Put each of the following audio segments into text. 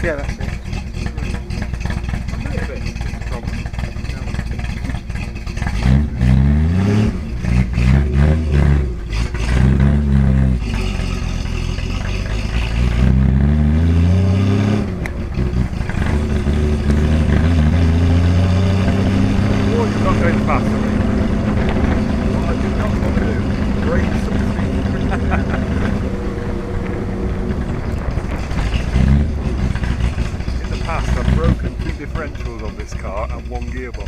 Yeah, that's it. Differentials on this car and one gearbox.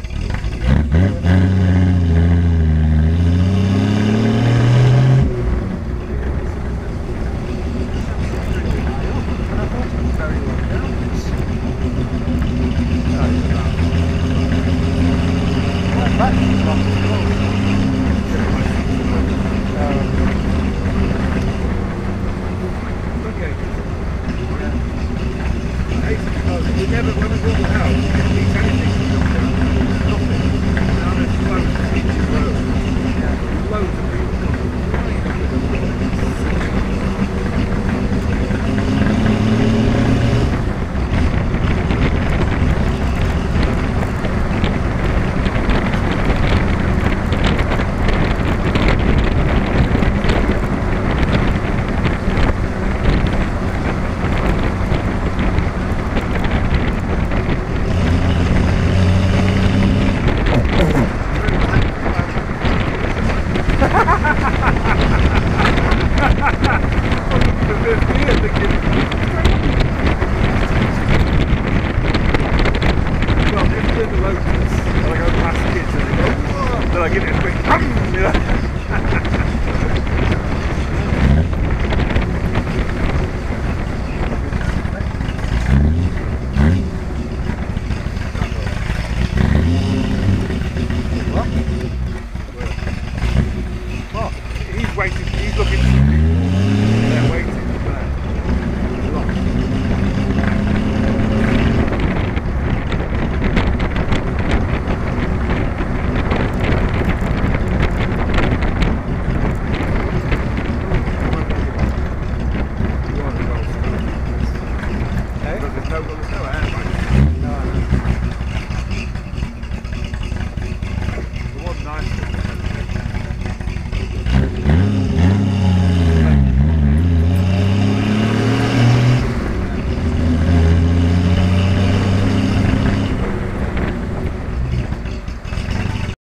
We never, when we bought the house, we didn't need anything to come down. Nothing. Now there's loads of people roads. Yeah. Loads of people coming. Well, if there's a load of this, and I go past kids and they go, then I give it a quick,